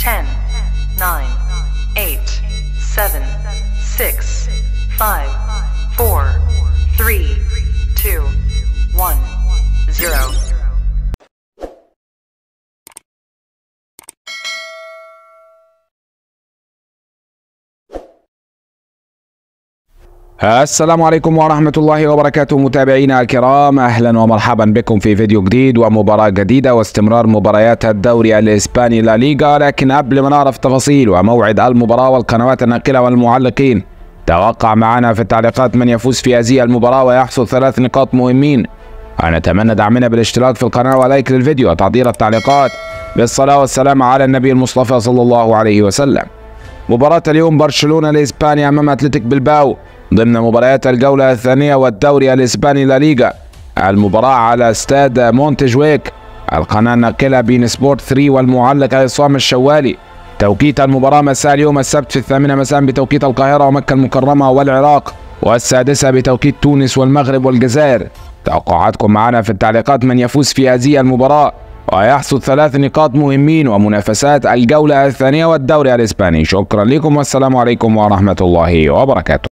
10 9 8 7 6 5 4 3 2 1 0 السلام عليكم ورحمة الله وبركاته متابعينا الكرام، أهلا ومرحبا بكم في فيديو جديد ومباراة جديدة واستمرار مباريات الدوري الإسباني لا ليغا. لكن قبل ما نعرف تفاصيل وموعد المباراة والقنوات الناقلة والمعلقين، توقع معنا في التعليقات من يفوز في هذه المباراة ويحصل 3 نقاط مهمين. نتمنى دعمنا بالاشتراك في القناة ولايك للفيديو وتعطير التعليقات، بالصلاة والسلام على النبي المصطفى صلى الله عليه وسلم. مباراة اليوم برشلونة الإسباني أمام اتلتيك بلباو ضمن مباريات الجولة الثانية والدوري الإسباني لا ليغا. المباراة على استاد مونتجويك، القناة الناقلة بي ان سبورت 3 والمعلق عصام الشوالي. توقيت المباراة مساء اليوم السبت في 8 مساء بتوقيت القاهرة ومكة المكرمة والعراق، والسادسة بتوقيت تونس والمغرب والجزائر. توقعاتكم معنا في التعليقات من يفوز في هذه المباراة ويحصد 3 نقاط مهمين ومنافسات الجولة الثانية والدوري الإسباني. شكرا لكم والسلام عليكم ورحمة الله وبركاته.